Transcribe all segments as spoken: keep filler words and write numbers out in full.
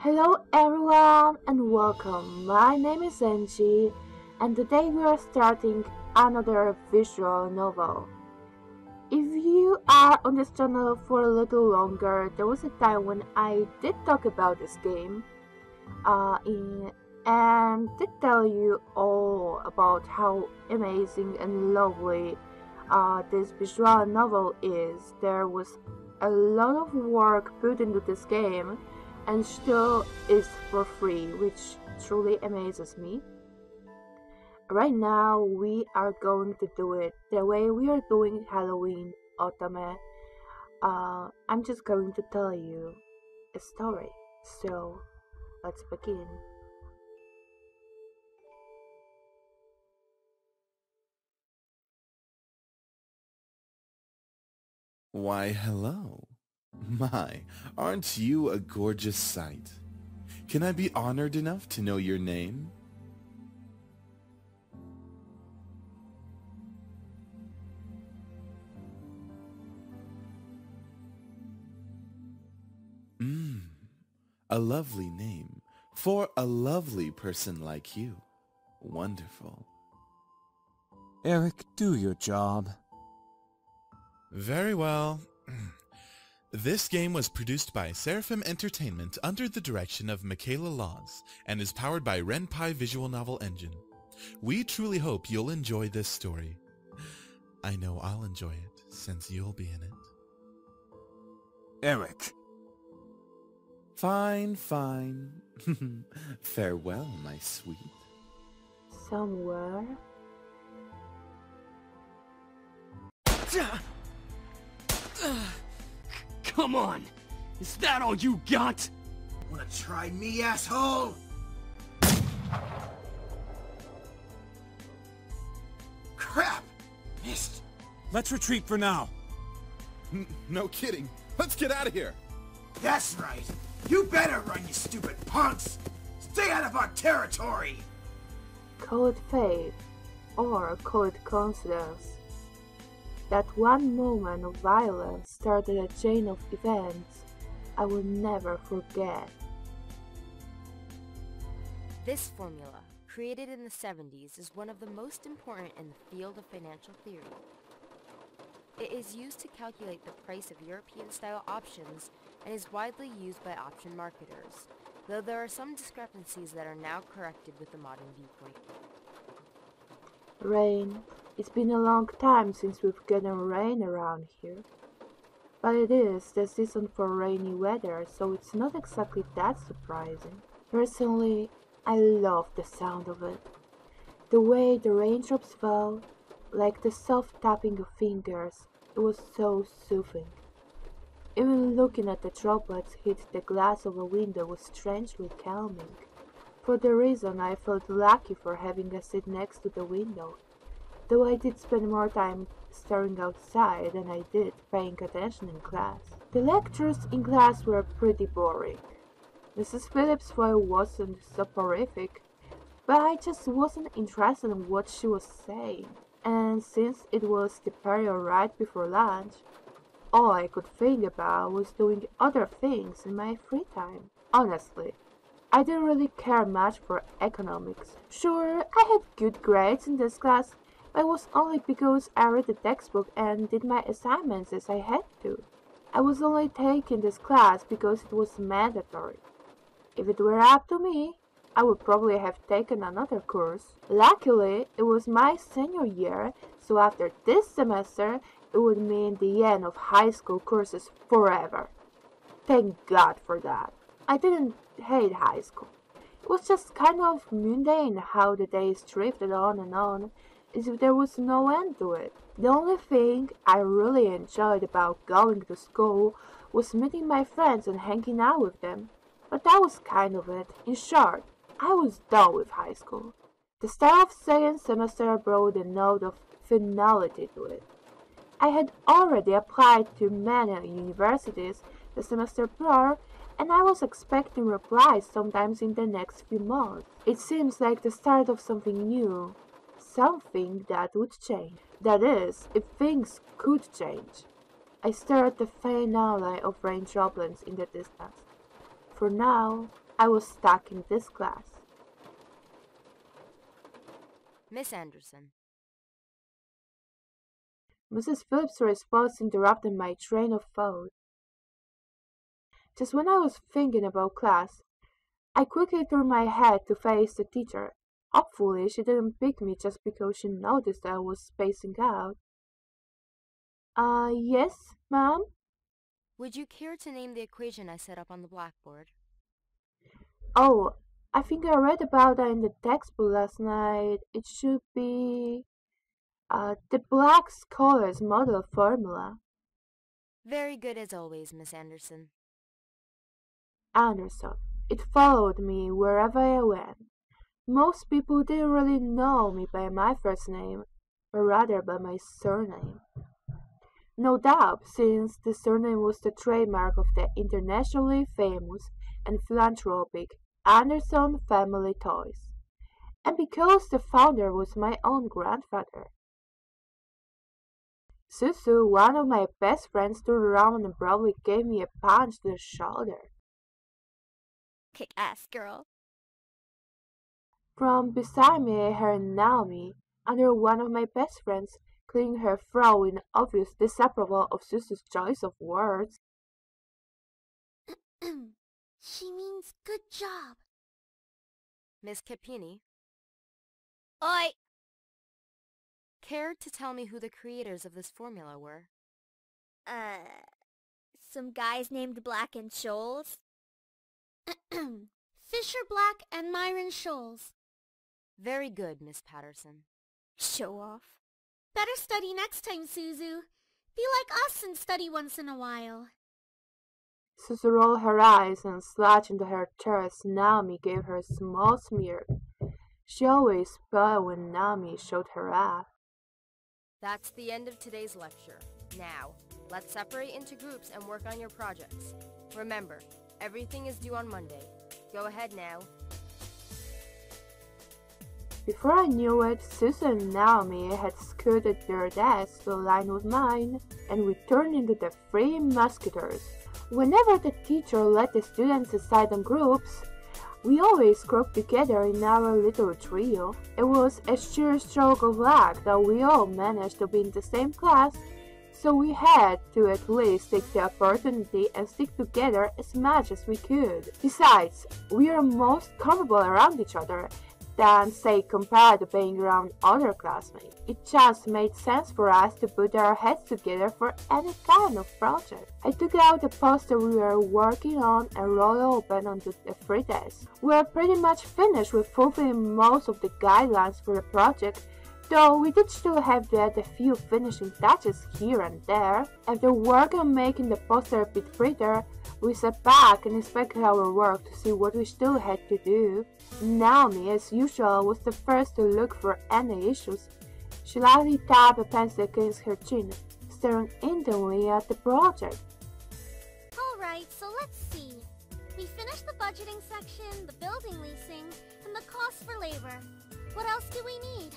Hello everyone and welcome, my name is Angie and today we are starting another visual novel. If you are on this channel for a little longer, there was a time when I did talk about this game uh, in, and did tell you all about how amazing and lovely uh, this visual novel is. There was a lot of work put into this game and still is for free, which truly amazes me. Right now we are going to do it the way we are doing Halloween Otome. Uh, I'm just going to tell you a story, so let's begin. Why hello. My, aren't you a gorgeous sight? Can I be honored enough to know your name? Mmm, a lovely name for a lovely person like you. Wonderful. Eric, do your job. Very well. This game was produced by Seraphim Entertainment under the direction of Michaela Laws and is powered by Ren'Py Visual Novel Engine. We truly hope you'll enjoy this story. I know I'll enjoy it since you'll be in it. Eric. Fine, fine. Farewell, my sweet. Somewhere. Come on! Is that all you got? Wanna try me, asshole? Crap! Missed! Let's retreat for now. N- no kidding. Let's get out of here! That's right! You better run, you stupid punks! Stay out of our territory! Cold faith, or cold coincidence. That one moment of violence started a chain of events I will never forget. This formula, created in the seventies, is one of the most important in the field of financial theory. It is used to calculate the price of European-style options and is widely used by option marketers, though there are some discrepancies that are now corrected with the modern viewpoint. Rain. It's been a long time since we've gotten rain around here. But it is the season for rainy weather, so it's not exactly that surprising. Personally, I love the sound of it. The way the raindrops fell, like the soft tapping of fingers, it was so soothing. Even looking at the droplets hit the glass of a window was strangely calming. For the reason I felt lucky for having a seat next to the window. Though I did spend more time staring outside than I did paying attention in class. The lectures in class were pretty boring. Missus Phillips' voice wasn't soporific, but I just wasn't interested in what she was saying. And since it was the period right before lunch, all I could think about was doing other things in my free time. Honestly, I didn't really care much for economics. Sure, I had good grades in this class, it was only because I read the textbook and did my assignments as I had to. I was only taking this class because it was mandatory. If it were up to me, I would probably have taken another course. Luckily, it was my senior year, so after this semester, it would mean the end of high school courses forever. Thank God for that. I didn't hate high school. It was just kind of mundane how the days drifted on and on, as if there was no end to it. The only thing I really enjoyed about going to school was meeting my friends and hanging out with them, but that was kind of it. In short, I was done with high school. The start of second semester brought a note of finality to it. I had already applied to many universities the semester prior, and I was expecting replies sometimes in the next few months. It seems like the start of something new. Something that would change. That is, if things could change. I stared at the faint outline of rain droplets in the distance. For now, I was stuck in this class. Miss Anderson. Missus Phillips' response interrupted my train of thought. Just when I was thinking about class, I quickly turned my head to face the teacher. Hopefully, she didn't pick me just because she noticed I was spacing out. Uh, yes, ma'am? Would you care to name the equation I set up on the blackboard? Oh, I think I read about that in the textbook last night. It should be... Uh, the Black Scholes model formula. Very good as always, Miss Anderson. Anderson. It followed me wherever I went. Most people didn't really know me by my first name, but rather by my surname. No doubt, since the surname was the trademark of the internationally famous and philanthropic Anderson Family Toys, and because the founder was my own grandfather. Susu, one of my best friends, turned around and probably gave me a punch to the shoulder. Kick ass, girl. From beside me, I heard Naomi, another one of my best friends, clearing her throat in obvious disapproval of Susu's choice of words. She means good job. Miss Capini. Oi! Care to tell me who the creators of this formula were? Uh, some guys named Black and Scholes. Fisher Black and Myron Scholes. Very good, Miss Patterson. Show off. Better study next time, Suzu. Be like us and study once in a while. Suzu rolled her eyes and slouched into her chair as Naomi gave her a small smear. She always spelled when Naomi showed her up. That's the end of today's lecture. Now, let's separate into groups and work on your projects. Remember, everything is due on Monday. Go ahead now. Before I knew it, Susan and Naomi had scooted their desks to align with mine, and we turned into the Three Musketeers. Whenever the teacher let the students aside on groups, we always grouped together in our little trio. It was a sheer stroke of luck that we all managed to be in the same class, so we had to at least take the opportunity and stick together as much as we could. Besides, we are most comfortable around each other than, say, compared to being around other classmates. It just made sense for us to put our heads together for any kind of project. I took out the poster we were working on and rolled open onto the free desk. We were pretty much finished with fulfilling most of the guidelines for the project, though we did still have to add a few finishing touches here and there. After work on making the poster a bit prettier, we sat back and inspected our work to see what we still had to do. Naomi, as usual, was the first to look for any issues. She lightly tapped a pencil against her chin, staring intently at the project. Alright, so let's see. We finished the budgeting section, the building leasing, and the cost for labor. What else do we need?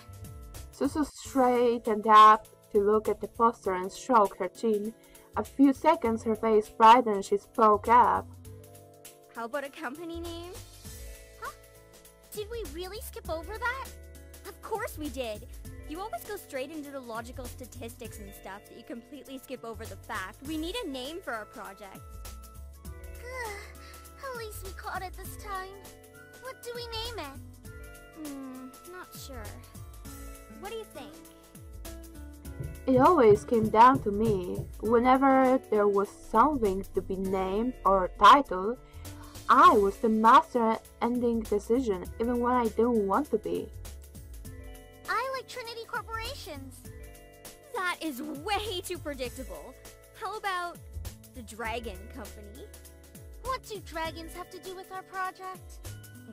Susu straightened up to look at the poster and stroked her chin. A few seconds, her face brightened and she spoke up. How about a company name? Huh? Did we really skip over that? Of course we did! You always go straight into the logical statistics and stuff that you completely skip over the fact. We need a name for our project. At least we caught it this time. What do we name it? Hmm, not sure. What do you think? It always came down to me. Whenever there was something to be named or titled, I was the master at ending decision, even when I didn't want to be. I like Trinity Corporations. That is way too predictable. How about the Dragon Company? What do dragons have to do with our project?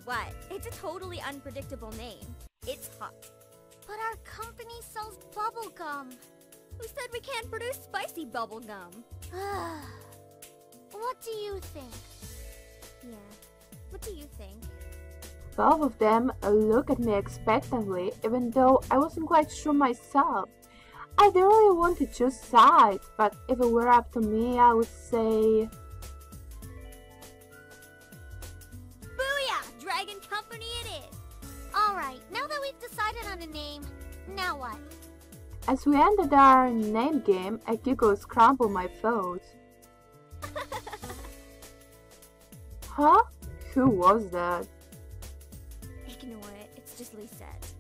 What? It's a totally unpredictable name. It's hot. But our company sells bubble gum. We said we can't produce spicy bubble gum. What do you think? Yeah, what do you think? Both of them looked at me expectantly, even though I wasn't quite sure myself. I didn't really want to choose sides, but if it were up to me, I would say... Boo! Dragon Company it is. Alright, now that we've decided on a name, now what? As we ended our name game, a giggle scrambled my thoughts. Huh? Who was that? Ignore it, it's just Lisette.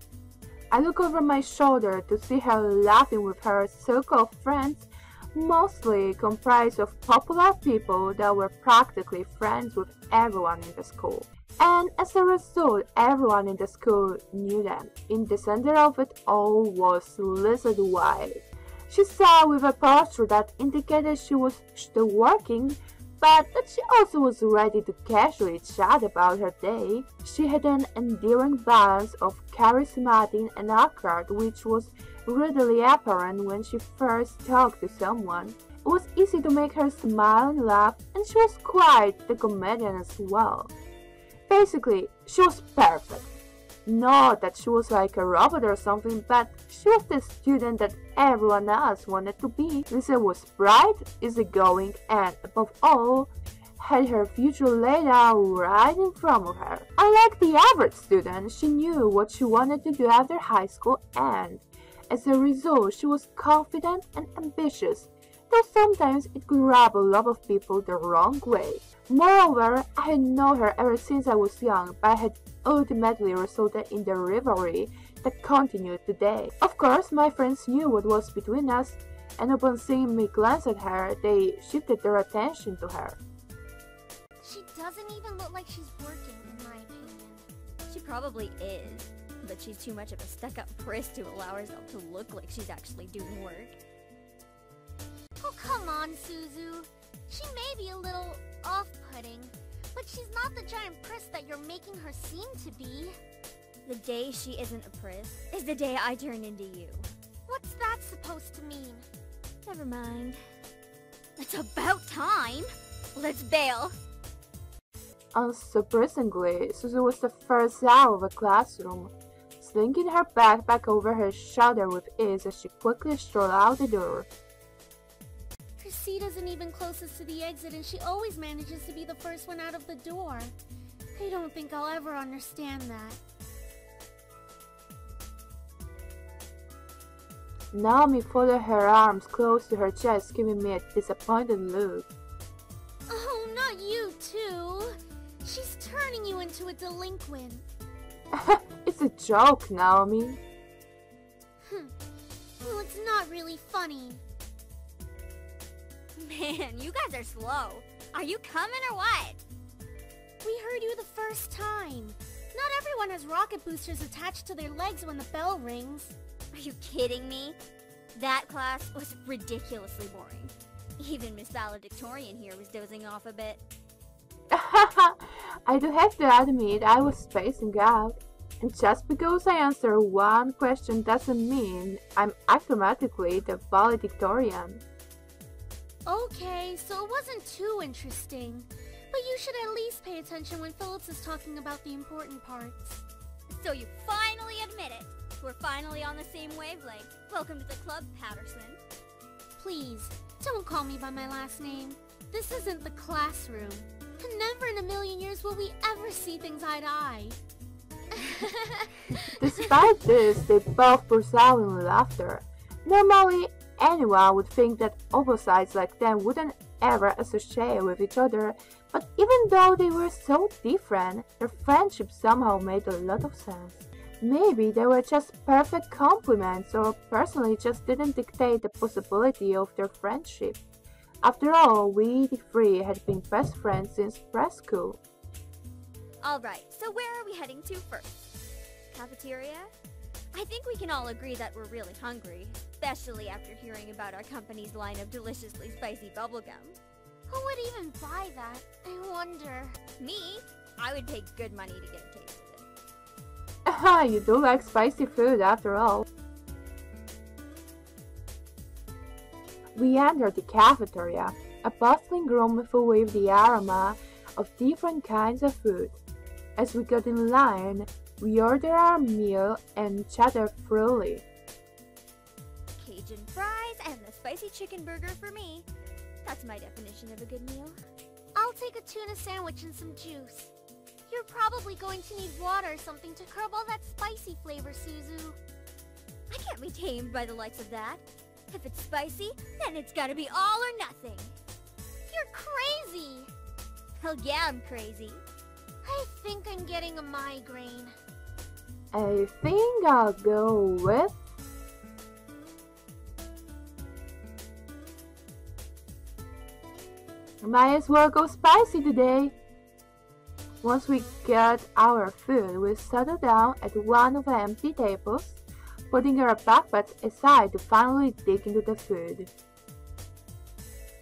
I look over my shoulder to see her laughing with her circle of friends, mostly comprised of popular people that were practically friends with everyone in the school. And as a result, everyone in the school knew them. In the center of it all was Lizard White. She sat with a posture that indicated she was still working, but that she also was ready to casually chat about her day. She had an endearing balance of charismatic and awkward, which was readily apparent when she first talked to someone. It was easy to make her smile and laugh, and she was quite the comedian as well. Basically, she was perfect. Not that she was like a robot or something, but she was the student that everyone else wanted to be. Lisa was bright, easygoing, and above all, had her future laid out right in front of her. Unlike the average student, she knew what she wanted to do after high school, and as a result, she was confident and ambitious, though sometimes it could rub a lot of people the wrong way. Moreover, I had known her ever since I was young, but had ultimately resulted in the rivalry that continued today. Of course, my friends knew what was between us, and upon seeing me glance at her, they shifted their attention to her. She doesn't even look like she's working, in my opinion. She probably is, but she's too much of a stuck-up priss to allow herself to look like she's actually doing work. Oh, come on, Suzu. She may be a little off-putting, but she's not the giant priss that you're making her seem to be. The day she isn't a priss is the day I turn into you. What's that supposed to mean? Never mind. It's about time! Let's bail! Unsurprisingly, Suzu was the first out of the classroom, slinging her backpack over her shoulder with ease as she quickly strolled out the door. Her seat isn't even closest to the exit, and she always manages to be the first one out of the door. I don't think I'll ever understand that. Naomi folded her arms close to her chest, giving me a disappointed look. Oh, not you too! She's turning you into a delinquent. It's a joke, Naomi. Hmm. Well, it's not really funny. Man, you guys are slow. Are you coming or what? We heard you the first time. Not everyone has rocket boosters attached to their legs when the bell rings. Are you kidding me? That class was ridiculously boring. Even Miss Valedictorian here was dozing off a bit. I do have to admit I was spacing out. And just because I answer one question doesn't mean I'm automatically the valedictorian. Okay, so it wasn't too interesting, but you should at least pay attention when Phillips is talking about the important parts. So you finally admit it! We're finally on the same wavelength. Welcome to the club, Patterson. Please, don't call me by my last name. This isn't the classroom. Never in a million years will we ever see things eye to eye. Despite this, they both burst out in laughter. Normally, anyone would think that opposites like them wouldn't ever associate with each other, but even though they were so different, their friendship somehow made a lot of sense. Maybe they were just perfect complements, or personally just didn't dictate the possibility of their friendship. After all, we three had been best friends since preschool. Alright, so where are we heading to first? Cafeteria? I think we can all agree that we're really hungry, especially after hearing about our company's line of deliciously spicy bubblegum. Who would even buy that? I wonder. Me? I would pay good money to get a taste of it. Haha, you do like spicy food after all. We entered the cafeteria, a bustling room full of the aroma of different kinds of food. As we got in line, we ordered our meal and chatted freely. Cajun fries and the spicy chicken burger for me. That's my definition of a good meal. I'll take a tuna sandwich and some juice. You're probably going to need water or something to curb all that spicy flavor, Suzu. I can't be tamed by the likes of that. If it's spicy, then it's gotta be all or nothing. You're crazy! Hell yeah, I'm crazy. I think I'm getting a migraine. I think I'll go with... might as well go spicy today. Once we get our food, we settle down at one of the empty tables, putting our backpacks aside to finally dig into the food.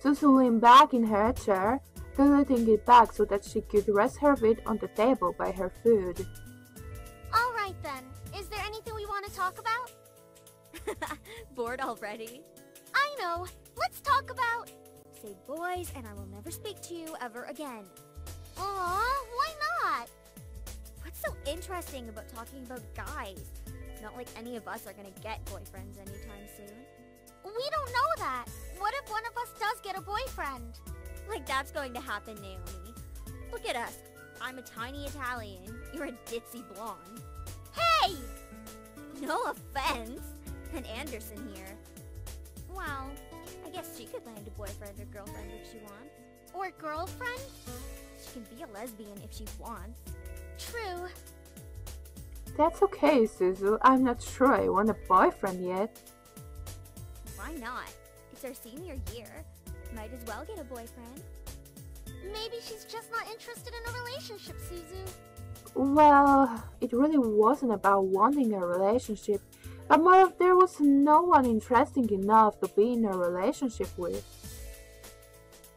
Suzu leaned back in her chair, tilting it back so that she could rest her feet on the table by her food. Alright then, is there anything we want to talk about? Bored already? I know, let's talk about... Say boys and I will never speak to you ever again. Aww, why not? What's so interesting about talking about guys? Not like any of us are gonna get boyfriends anytime soon. We don't know that. What if one of us does get a boyfriend? Like that's going to happen, Naomi. Look at us. I'm a tiny Italian. You're a ditzy blonde. Hey! No offense. And Anderson here. Wow. I guess she could land a boyfriend or girlfriend if she wants. Or girlfriend? She can be a lesbian if she wants. True. That's okay, Suzu. I'm not sure I want a boyfriend yet. Why not? It's our senior year. Might as well get a boyfriend. Maybe she's just not interested in a relationship, Suzu. Well, it really wasn't about wanting a relationship, but more of there was no one interesting enough to be in a relationship with.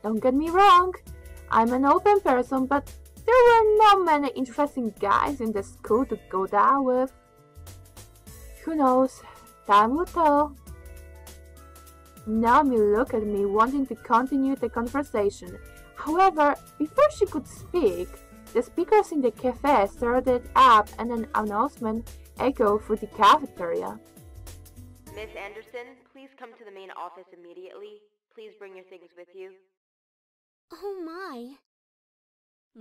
Don't get me wrong, I'm an open person, but there were not many interesting guys in the school to go down with. Who knows, time will tell. Naomi looked at me, wanting to continue the conversation. However, before she could speak, the speakers in the cafe started up and an announcement echoed through the cafeteria. Miss Anderson, please come to the main office immediately. Please bring your things with you. Oh my.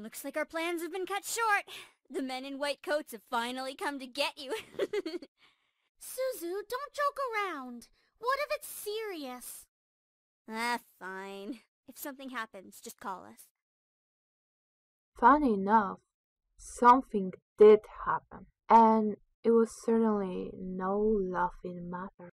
Looks like our plans have been cut short. The men in white coats have finally come to get you. Suzu, don't joke around. What if it's serious? Ah, fine. If something happens, just call us. Funny enough, something did happen, and it was certainly no laughing matter.